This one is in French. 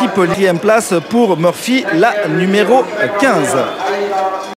Tripoli. 10e place pour Murphy, la numéro 15.